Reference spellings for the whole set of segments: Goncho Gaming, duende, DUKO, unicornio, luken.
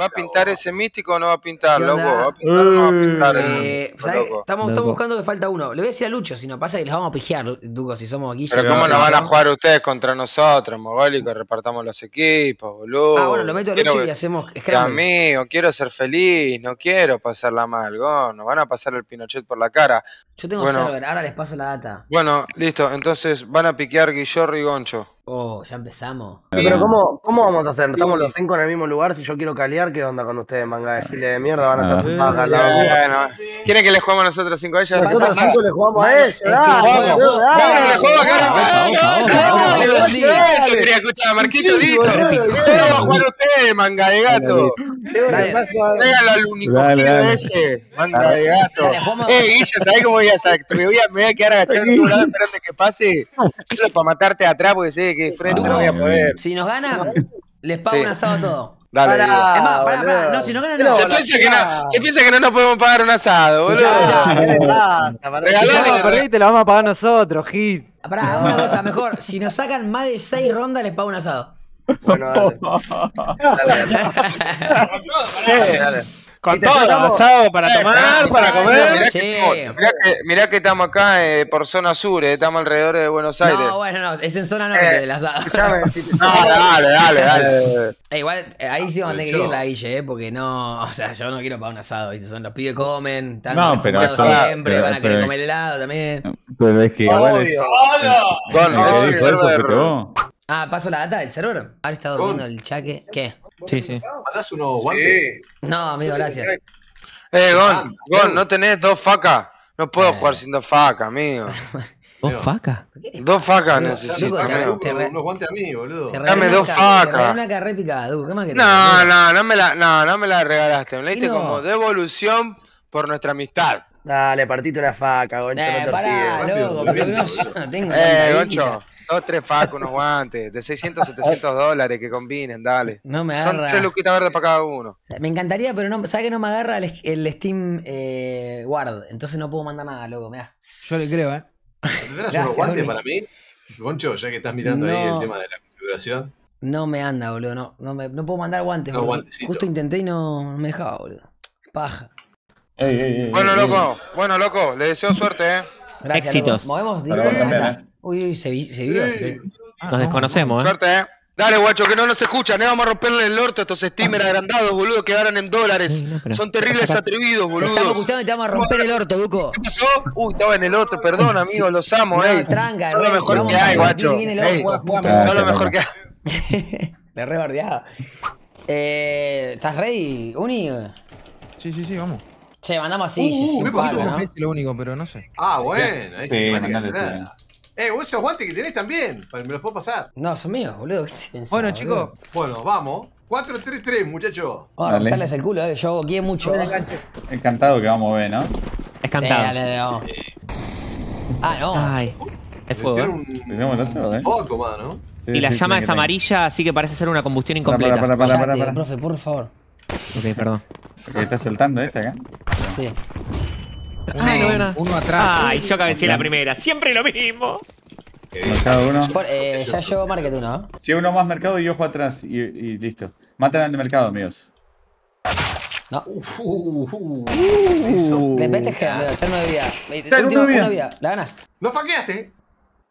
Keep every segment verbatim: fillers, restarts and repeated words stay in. ¿Va a pintar ese mítico o no va a pintar, loco? ¿Va a pintar o no va a pintar eh, ese mítico? Estamos, estamos buscando que falta uno. Le voy a decir a Lucho, si no pasa que les vamos a pijear, Duco, si somos aquí. Pero ¿cómo nos van a jugar ustedes contra nosotros, mogólicos? Repartamos los equipos, boludo. Ah, bueno, lo meto a Lucho y hacemos scramble. Amigo, quiero ser feliz, no quiero pasarla mal, go. Nos van a pasar el Pinochet por la cara. Yo tengo server, ahora les paso la data. Bueno, listo, entonces van a piquear Guillorri y Goncho. Oh, ya empezamos. Pero ¿cómo, cómo vamos a hacer? ¿Estamos los cinco en el mismo lugar? Si yo quiero calear, ¿qué onda con ustedes, manga de file de mierda? Van a estar fumadas. Bueno, ¿quieren que le juguemos nosotros cinco a ellos? Nosotros cinco le jugamos a ellos. ¡Dale, le juego acá! Eso quería escuchar a Marquito, listo. Vamos a jugar ustedes, manga de gato. Pégalo al unicornio ese, manga de gato. Eh, Guilla, ¿sabés cómo voy a hacer? Me voy a quedar agachado en tu lado esperando que pase. Solo para matarte atrás, porque sé que... Que frente no voy a poder. Si nos ganan, les pago sí. un asado a todos. Dale, para, es más, para, para. No, si nos ganan, no. Se, piensa que no, se piensa que no nos podemos pagar un asado, boludo. Regalale, y te lo vamos a pagar nosotros, Gil. Pará, una cosa mejor. Si nos sacan más de seis rondas, les pago un asado. Bueno, dale. Dale, dale. dale. Con todo, asado para eh, tomar, eh, para comer. Mirá, sí. que, mirá, que, mirá que estamos acá eh, por zona sur, eh, estamos alrededor de Buenos Aires. No, bueno, no, es en zona norte eh, del asado. Si te... No, dale, dale, dale. Eh, igual, eh, ahí sí vamos a tener que ir la Guille, eh, porque no, o sea, yo no quiero pagar un asado, ¿viste? Son los pibes comen, están no, pero eso, siempre, pero, van a querer pero, comer helado también. Pero es que igual es... Ah, paso la data del servidor. Ahora está durmiendo el chaque. ¿Qué? Sí, sí. ¿Mandás uno guante? No, amigo, gracias. Eh, Gon, Gon, no tenés dos facas. No puedo jugar sin dos facas, amigo. ¿Dos facas? Dos facas necesito. Unos guantes a mí, boludo. Dame dos facas. Te regalé una carrera picada, Duke. No, no, no me la regalaste. Me la diste como devolución por nuestra amistad. Dale, partiste una faca, Goncho. Eh, pará, loco, porque no tengo. Eh, Goncho. Dos, tres facos, unos guantes, de seiscientos, setecientos dólares que combinen, dale. No me agarra. Son tres luquitas verdes para cada uno. Me encantaría, pero no, ¿sabes que no me agarra el, el Steam eh, Guard? Entonces no puedo mandar nada, loco, mirá. Yo le creo, ¿eh? ¿Tendrás unos guantes para mí? Goncho, ya que estás mirando no, ahí el tema de la configuración. No me anda, boludo, no, no, me, no puedo mandar guantes, no, justo intenté y no me dejaba, boludo. Paja. Ey, ey, ey, bueno, ey, loco, ey. bueno, loco, le deseo suerte, ¿eh? Gracias, éxitos. Loco. Movemos directamente. Uy, uy, se, vi, se vio. Sí. Nos desconocemos, eh. Suerte, eh. Dale, guacho, que no nos escuchan, eh. Vamos a romperle el orto a estos streamers agrandados, boludo, que ganan en dólares. No, pero... Son terribles atrevidos, boludo. Te estamos escuchando y te vamos a romper el orto, Duco. ¿Qué pasó? Uy, estaba en el otro, perdón, amigos, los amo, no, eh. Tranca, son lo mejor que hay, guacho. Son lo mejor que hay. Le re bardeaba. Eh. ¿Estás ready, Uni? Sí, sí, sí, vamos. Che, mandamos así. Uh, uh, ¿Qué pasó? ¿No? Es lo único, pero no sé. Ah, bueno, ahí sí, mandale nada. Eh, esos guantes que tenés también, me los puedo pasar. No, son míos, boludo. ¿Qué te pensás, bueno, chicos, bueno, vamos. cuatro tres tres, muchachos. Vamos a romperles el culo, eh. Yo guié mucho. Es cantado que vamos a ver, ¿no? Es cantado. Sí, dale, vamos. Sí. Ah, no. Ay. Es fuego. Tiene un foco, mano, ¿no? Sí, y la sí, llama sí, es que amarilla, así que parece ser una combustión incompleta. Para, para, para, para, para, para, para. Profe, por favor. Ok, perdón. Porque está saltando este acá. Sí. Sí, ah, no, no, no. Uno atrás. Ay, yo cabeceé la primera. Siempre lo mismo. Mercado uno. Por, eh, ya llevo market uno. Llevo uno más mercado y ojo atrás. Y, y listo. Matan al de mercado, amigos. No. Uf, uf, uf. Uh, Le metes que tengo de vida. Ten uno de vida. La ganas. ¿No faqueaste?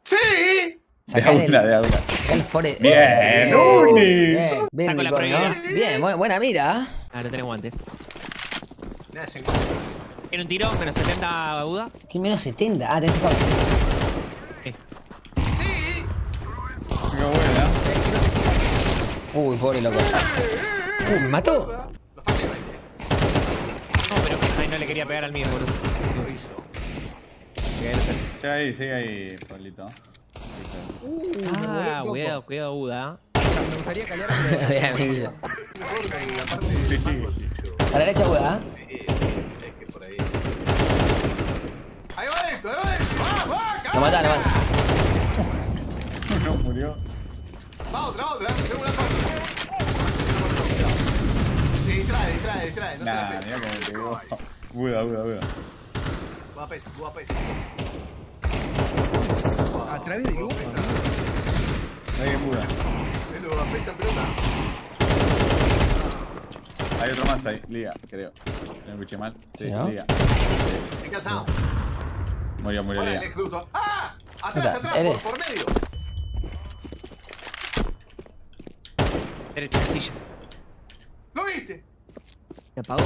¡Sí! Sacá de aula, de aula. El fore. Bien, Uni. Bien, bien, Saco la primera. ¿No? Bien, buena mira. Ahora tenés guantes. Nada, se encuentra. Tiene un tiro, menos setenta aguda. ¿Qué menos setenta? Ah, tenés que pagar. Sí. Sí. Qué buena. Uy, pobre loco. Uy, me mató. No, pero ahí no le quería pegar al mío, boludo. Lo hizo. Sigue ahí, sigue ahí, Pablito. Uh, ah, cuidado, cuidado, aguda. Me gustaría callar a mi vida. A la derecha, aguda. Sí. Ahí va esto, ahí va esto. Va, va, lo mata, lo mata. No murió. Va otra, otra, tengo una parte. Distrae, distrae, distrae. No nah, se la pegó. Buda, buda, buda. Va pez, va pez. A través de lupen. Ahí es buda. Vendo, va pez, tan pelota. Hay otro más ahí, liga, creo. Me escuché mal. Sí, ¿no? Liga. Estoy cansado. Murió, murió, liga. ¡Ah! ¡Atrás, atrás! Por, por medio. Derecha, silla. ¡Lo viste! Te apagó.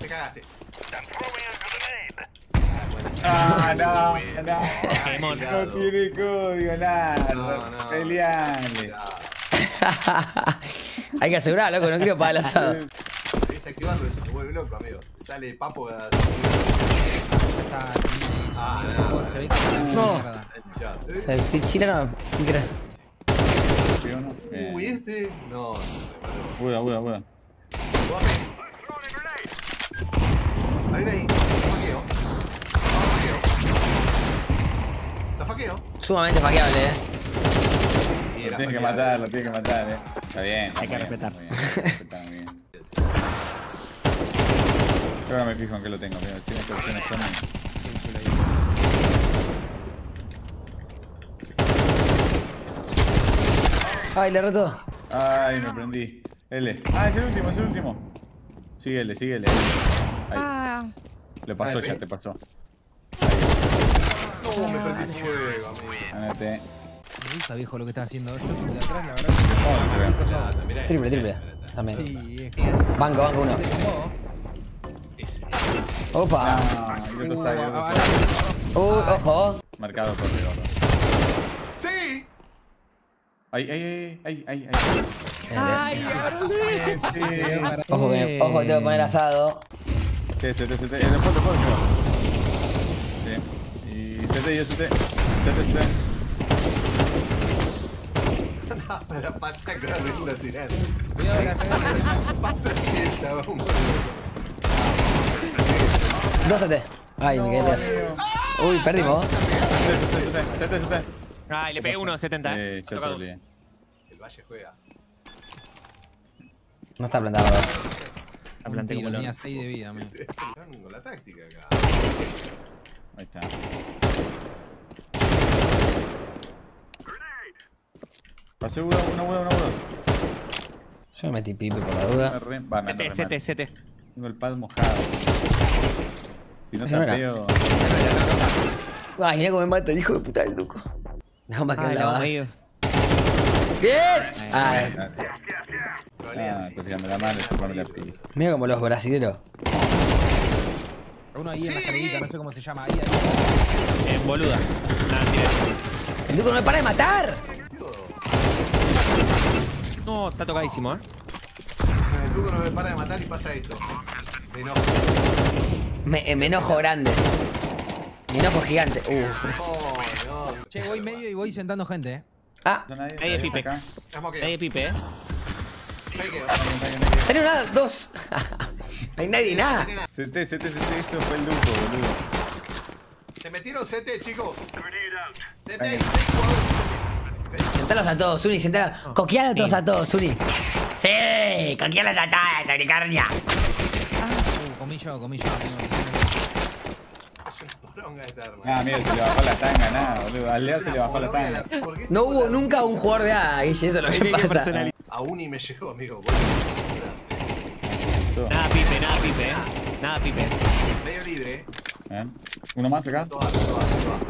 Te cagaste. Ah, no, no, no, no tiene código, nada. No, no. Peleale. Hay que asegurar, loco, no quiero pagar el asado. Tenés que activarlo, eso te vuelve loco, amigo. Te sale papo. Está. Ah, no. Se ve que. Se pichila, no, sin querer. Uy, este. No, se me paró. Buena, buena, buena. Hay una ahí. Faqueo. Sumamente faqueable, eh. Sí, lo tiene que matar, lo tiene que matar, eh. Está bien. Hay que respetar. Yo ahora me fijo en que lo tengo, mira, si las opciones son ahí. Ay, le retó. Ay, me prendí. L. Ah, es el último, es el último. Síguele, síguele. Ahí. Ah. Le pasó, ya te pasó. No, me perdí fuego, amigo. Risa, viejo, lo que estás haciendo. Yo por atrás, la verdad. No, triple, triple. También. Sí, es. Banco, banco uno. Opa. No, otro sale, otro sale. Uh, ojo. Marcado por el otro. Sí. Ay, ay, ay, ay, ay. Ay, sí. Ojo, que, ojo, tengo que poner asado. Sí, sí, sí, sí. Después, después, sí. C T y S T. C T, C T. No, pero pasa corriendo a tirar. Pasa así el chabón. dos C T. Ay, me quedé atrás. Uy, perdimos. C T, C T. Ay, le pegué uno, setenta, eh. El Valle juega. No está plantado. Está plantado. Tenía seis de vida, man. Están con la táctica acá. Ahí está. Pasé una, una, una, una. Yo me metí pipe por la duda. C T, C T. Tengo el pad mojado. Si no sapeo. Ay, mira cómo me mata el hijo de puta del Duco. Nada más que la base. ¡Bien! ¡Ay! Ah, está tirando la mano y se pone la pila. Mira como los brasileros. Uno ahí sí, en la carguita, no sé cómo se llama. Ahí, ahí. En boluda. Nada, tira. El Duco no me para de matar. No, está tocadísimo, eh. El Duco no me para de matar y pasa esto. Me enojo. Me, me enojo grande. Me enojo gigante. Uh. Oh, no. Che, voy medio y voy sentando gente, eh. Ah. Ahí es pipe. Ahí es pipe, eh. Tenía una, dos. No hay nadie, nada. C T, C T, C T, eso fue el Duco, boludo. Se metieron C T, chicos. C T, hay seis jugadores. Sentalos a todos, Uni, sentalos. Coquealos a todos, Uni. Sí, coquealos a todos, Unicornia. Uh, comillo, comillo. Es una poronga esta arma. Ah, mira, se le bajó la tanga, nada, boludo. Al Leo se le bajó la tanga. No hubo nunca un jugador de A, Guille, eso es lo que pasa. A Uni me llegó, amigo, boludo. Nada pipe, nada pipe, eh. Nada pipe. Medio libre, eh. ¿Uno más acá? Todas, todas, todas.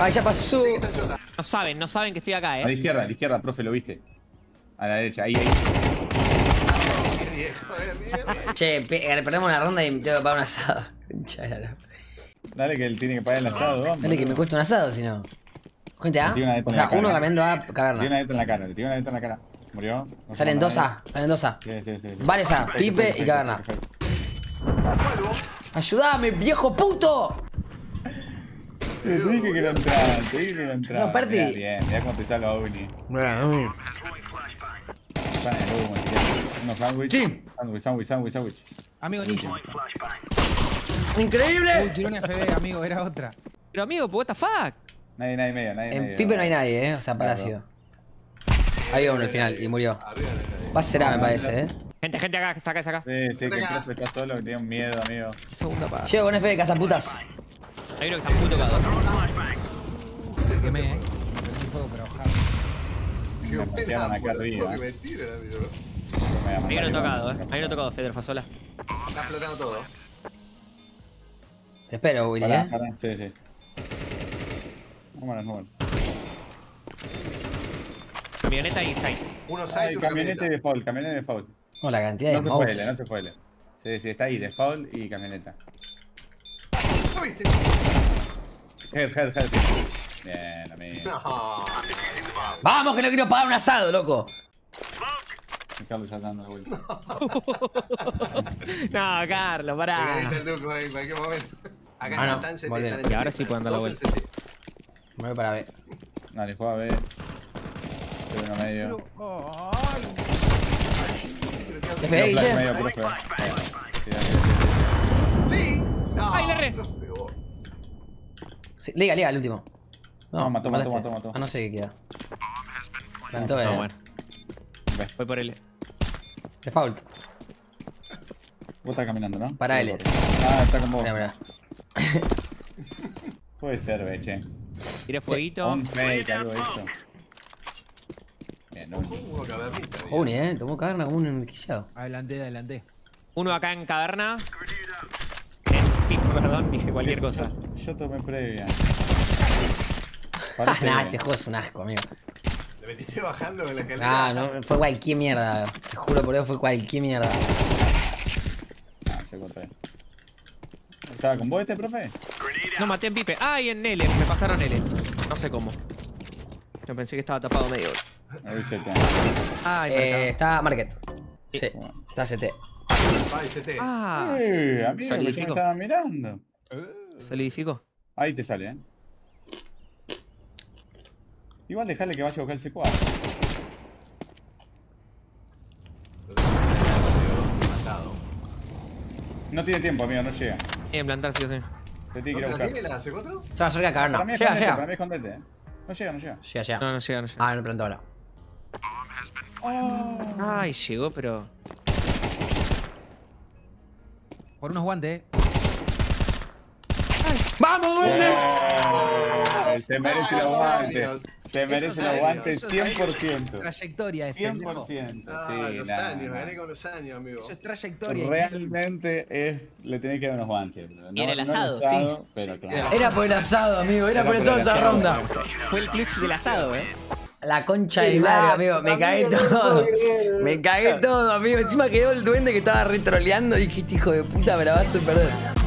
Ay, ya pasó. No saben, no saben que estoy acá, eh. A la izquierda, a la izquierda, profe, lo viste. A la derecha, ahí, ahí. Che, perdemos la ronda y tengo que pagar un asado. Dale que él tiene que pagar el asado, ¿no? Dale que me cuesta un asado, si no. Cuente A. O sea, uno cambiando A, cagarla. Le tiene una deta en la cara, le tiene una deta en la cara. Murió. No salen dos A, salen dos A. Sí, sí, sí. Varios A, pipe y cagarla. ¡Ayudame, viejo puto! Te dije que no entraba, te dije que no entraba. No, aparte. Mirá, bien, mirá cómo te salva Uni. Bueno, uno sándwich. Sí. Sándwich, sándwich, sándwich, sándwich. Amigo ninja. ¡Increíble! Uy, tiró una F D, amigo, era otra. Pero amigo, what the fuck? Nadie, nadie, medio, nadie. En medio, pipe no hay nadie, eh. O sea, Palacio. Ahí va uno al final y murió. Va a ser A, me parece, eh. Gente, gente acá, saca, saca. Sí, sí, que el profe está solo, que tiene un miedo, amigo. Segunda parte. Llego con F de cazaputas. Hay uno que está puto cada dos. Se quemé, eh. Me prendí fuego, pero ojalá. Qué buena, acá arriba. Me tira, amigo. Ahí lo he tocado, eh. Ahí lo he tocado, Feder Fasola. Está explotando todo. Te espero, Willy, pará, eh. Pará. Sí, sí. Vámonos, vámonos. Camioneta inside. Uno side, camioneta, camioneta de Paul, camioneta de Paul. No, la cantidad de mouse. No se puede, no se puede. Sí, sí, está ahí, de Paul y camioneta. Head, head, head. Bien, amigo. No. Vamos, que no quiero pagar un asado, loco. Carlos ya está dando la vuelta. No, Carlos, pará. Ahí está el Duco ahí, en cualquier momento. Acá ah, no, están setenta. Y setenta. Ahora sí pueden dar la vuelta. Me voy para B. Dale, juega B. Se viene a medio. ¿Te pegué, Guille? Sí. No. Ahí le re. Sí, liga, liga, el último. No, no mató, mató, mató, mató. Ah, no sé qué queda. Tanto no, no, bueno. Voy por L. Es Paul. Vos estás caminando, ¿no? Para L. Ah, está con vos. Mira, mira. Puede ser, beche. Tira fueguito. Un fake, algo de eso. Bien, uno. Uni, eh. Tomó caverna como un enriqueciado. Adelante, adelante. Uno acá en caverna. Perdón, dije cualquier cosa. Yo tomé previa. Nah, este juego es un asco, amigo. ¿Le metiste bajando con la escalera? Ah, no, fue cualquier mierda. Te juro por Dios, fue cualquier mierda. Ah, se corté. ¿Estaba con vos este, profe? No, maté en Pipe. ¡Ay, en L! Me pasaron L. No sé cómo. Yo pensé que estaba tapado medio. Ay, eh, está Market. Sí, bueno. Está C T. Ah, el C T. Ah, eh, amigo, que yo me estaba mirando. Solidifico. Ahí te sale, eh. Igual dejarle que vaya a buscar el C cuatro. No tiene tiempo, amigo, no llega. Tiene que plantarse, sí, sí. Te tiene que ir a buscar. ¿Tiene la C cuatro? Se va a cerca de caverna. Llega, llega. Para mí escondete, eh. No llega, no llega. Llega, llega. No, no llega, no llega. Ah, no plantó ahora. Oh. Ay, llegó, pero. Por unos guantes, eh. ¡Vamos, duende! Yeah. Te merece los guantes. Te merece los guantes cien por ciento. Trayectoria es cien por ciento. cien por ciento. Ah, sí, los nah, años, nah. gané con los años, amigo. Eso es trayectoria. Realmente es, le tenés que dar unos guantes. No, y en el asado, no asado sí. Pero, claro. Era por el asado, amigo. Era, Era por el asado esa ronda. Fue el clutch del asado, eh. La concha de mi madre, amigo. Me cagué todo. Me cagué todo, amigo. Encima quedó el duende que estaba retroleando. Dije, hijo de puta, me la vas a perder.